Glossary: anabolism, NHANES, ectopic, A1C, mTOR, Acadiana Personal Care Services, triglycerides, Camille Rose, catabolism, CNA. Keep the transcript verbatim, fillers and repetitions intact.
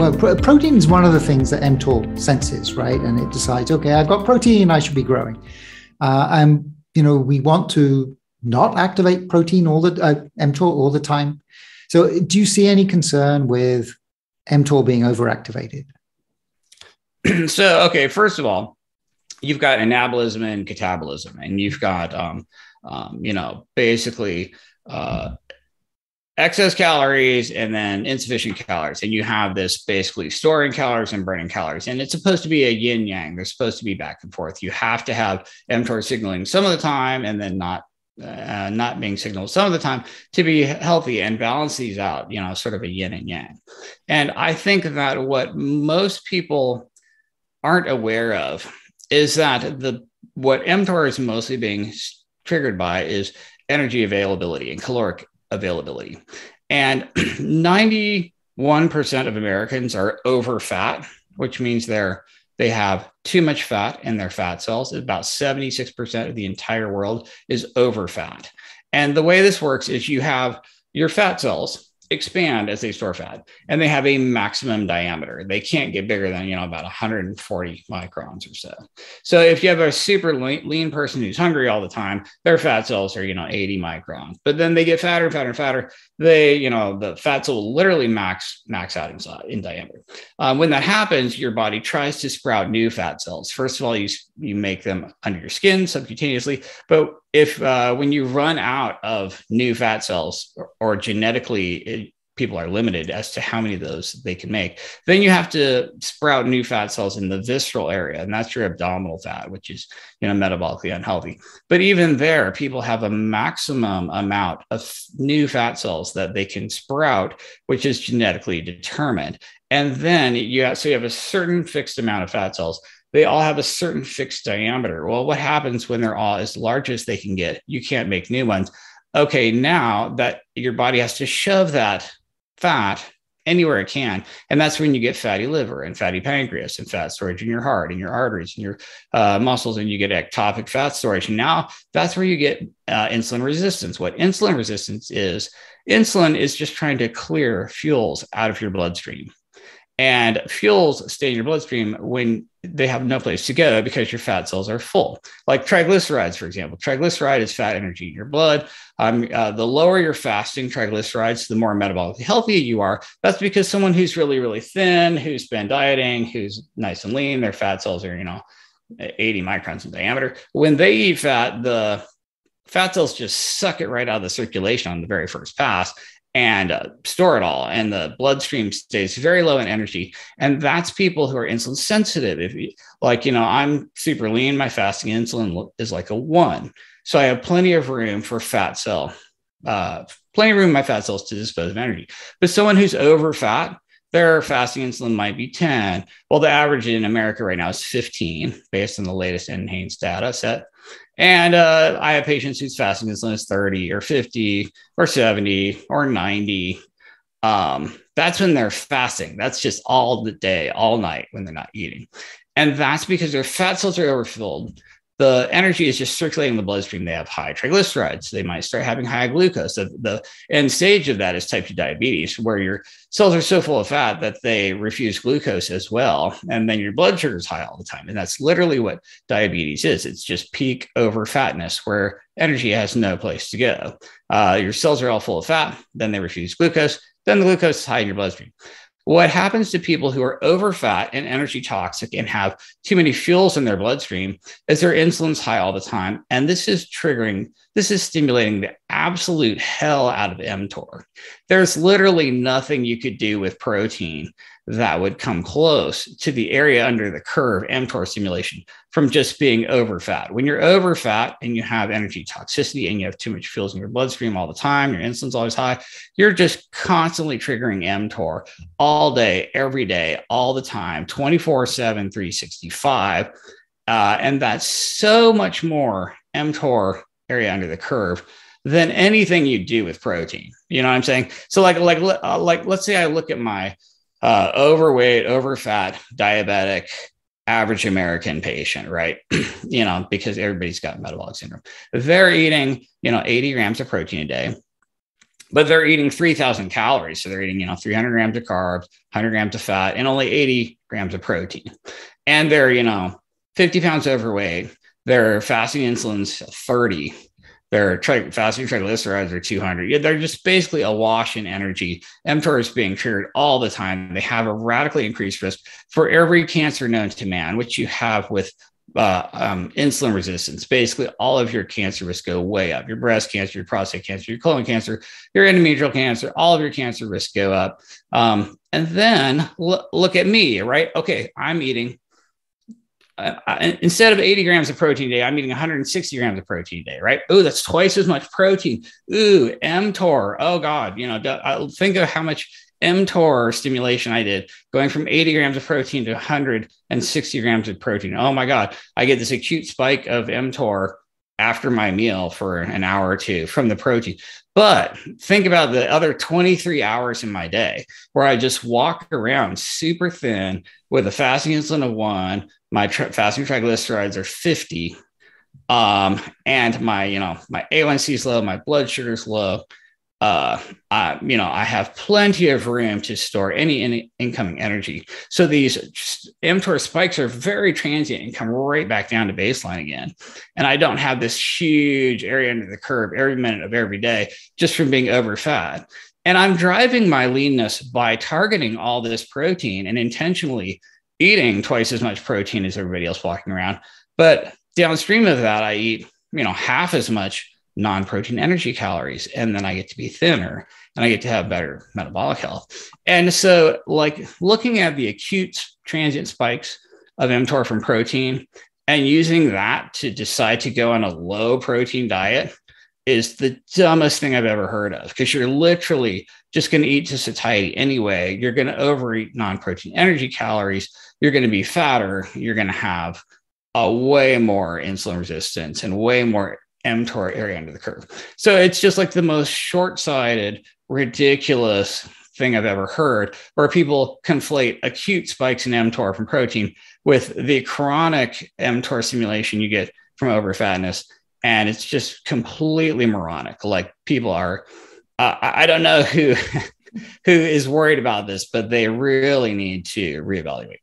well, pro protein is one of the things that mTOR senses, right? And it decides, okay, I've got protein, I should be growing. Uh, and, you know, we want to not activate protein all the uh, mTOR all the time. So do you see any concern with mTOR being overactivated? So, okay, first of all, you've got anabolism and catabolism, and you've got, um, um, you know, basically uh, excess calories and then insufficient calories. And you have this basically storing calories and burning calories. And it's supposed to be a yin yang. They're supposed to be back and forth. You have to have mTOR signaling some of the time and then not Uh, not being signaled some of the time to be healthy and balance these out, you know, sort of a yin and yang. And I think that what most people aren't aware of is that the what mTOR is mostly being triggered by is energy availability and caloric availability. And ninety-one percent of Americans are over fat, which means they're They have too much fat in their fat cells. About seventy-six percent of the entire world is over fat. And the way this works is you have your fat cells expand as they store fat, and they have a maximum diameter. They can't get bigger than, you know, about one hundred forty microns or so. So if you have a super lean person who's hungry all the time, their fat cells are, you know, eighty microns, but then they get fatter and fatter and fatter. They, you know, the fat cell will literally max, max out inside in diameter. Um, when that happens, your body tries to sprout new fat cells. First of all, you, you make them under your skin subcutaneously, but If uh, when you run out of new fat cells or, or genetically it, people are limited as to how many of those they can make, then you have to sprout new fat cells in the visceral area. And that's your abdominal fat, which is, you know, metabolically unhealthy. But even there, people have a maximum amount of new fat cells that they can sprout, which is genetically determined. And then you have, so you have a certain fixed amount of fat cells. They all have a certain fixed diameter. Well, what happens when they're all as large as they can get? You can't make new ones. Okay, now that your body has to shove that fat anywhere it can. And that's when you get fatty liver and fatty pancreas and fat storage in your heart and your arteries and your uh, muscles, and you get ectopic fat storage. And now that's where you get uh, insulin resistance. What insulin resistance is, insulin is just trying to clear fuels out of your bloodstream. And fuels stay in your bloodstream when they have no place to go because your fat cells are full. Like triglycerides, for example. Triglyceride is fat energy in your blood. Um, uh, the lower your fasting triglycerides, the more metabolically healthy you are. That's because someone who's really, really thin, who's been dieting, who's nice and lean, their fat cells are, you know, eighty microns in diameter. When they eat fat, the fat cells just suck it right out of the circulation on the very first pass and uh, store it all. And the bloodstream stays very low in energy. And that's people who are insulin sensitive. If you, like, you know, I'm super lean, my fasting insulin is like a one. So I have plenty of room for fat cell, uh, plenty of room in my fat cells to dispose of energy. But someone who's over fat, their fasting insulin might be ten. Well, the average in America right now is fifteen based on the latest NHANES data set. And uh, I have patients whose fasting insulin is thirty or fifty or seventy or ninety. Um, that's when they're fasting. That's just all the day, all night when they're not eating. And that's because their fat cells are overfilled. The energy is just circulating in the bloodstream. They have high triglycerides. They might start having high glucose. The, the end stage of that is type two diabetes, where your cells are so full of fat that they refuse glucose as well. And then your blood sugar is high all the time. And that's literally what diabetes is. It's just peak over fatness, where energy has no place to go. Uh, your cells are all full of fat. Then they refuse glucose. Then the glucose is high in your bloodstream. What happens to people who are over fat and energy toxic and have too many fuels in their bloodstream is their insulin's high all the time. And this is triggering, this is stimulating the absolute hell out of mTOR. There's literally nothing you could do with protein that would come close to the area under the curve mTOR stimulation from just being over fat. When you're over fat and you have energy toxicity and you have too much fuels in your bloodstream all the time, your insulin's always high, you're just constantly triggering mTOR all day, every day, all the time, twenty-four seven, three sixty-five. Uh, and that's so much more mTOR area under the curve than anything you do with protein. You know what I'm saying? So like, like, uh, like, let's say I look at my Uh, overweight, overfat, diabetic, average American patient, right? You know, because everybody's got metabolic syndrome. They're eating, you know, eighty grams of protein a day. but they're eating three thousand calories. So they're eating, you know, three hundred grams of carbs, one hundred grams of fat, and only eighty grams of protein. And they're, you know, fifty pounds overweight. Their fasting insulin's thirty. Their tri- fasting triglycerides are two hundred. Yeah, they're just basically awash in energy. mTOR is being triggered all the time. They have a radically increased risk for every cancer known to man, which you have with Uh, um, insulin resistance. Basically, all of your cancer risks go way up. Your breast cancer, your prostate cancer, your colon cancer, your endometrial cancer, all of your cancer risks go up. Um, and then l- look at me, right? Okay, I'm eating, uh, I, instead of eighty grams of protein a day, I'm eating one hundred sixty grams of protein a day, right? Ooh, that's twice as much protein. Ooh, mTOR. Oh, God, you know, I think of how much mTOR stimulation I did, going from eighty grams of protein to one hundred sixty grams of protein. Oh my God, I get this acute spike of mTOR after my meal for an hour or two from the protein. But think about the other twenty-three hours in my day where I just walk around super thin with a fasting insulin of one, my tri- fasting triglycerides are fifty, um, and my, you know, my A one C is low, my blood sugar is low. Uh, I, you know, I have plenty of room to store any, any incoming energy. So these mTOR spikes are very transient and come right back down to baseline again. And I don't have this huge area under the curve every minute of every day just from being overfed. And I'm driving my leanness by targeting all this protein and intentionally eating twice as much protein as everybody else walking around. But downstream of that, I eat, you know, half as much non-protein energy calories, and then I get to be thinner and I get to have better metabolic health. And so, like, looking at the acute transient spikes of mTOR from protein and using that to decide to go on a low protein diet is the dumbest thing I've ever heard of, because you're literally just going to eat to satiety anyway. You're going to overeat non-protein energy calories. You're going to be fatter. You're going to have a way more insulin resistance and way more mTOR area under the curve. So it's just like the most short-sighted, ridiculous thing I've ever heard, where people conflate acute spikes in mTOR from protein with the chronic mTOR stimulation you get from overfatness. And it's just completely moronic. Like, people are, uh, I don't know who, who is worried about this, but they really need to reevaluate.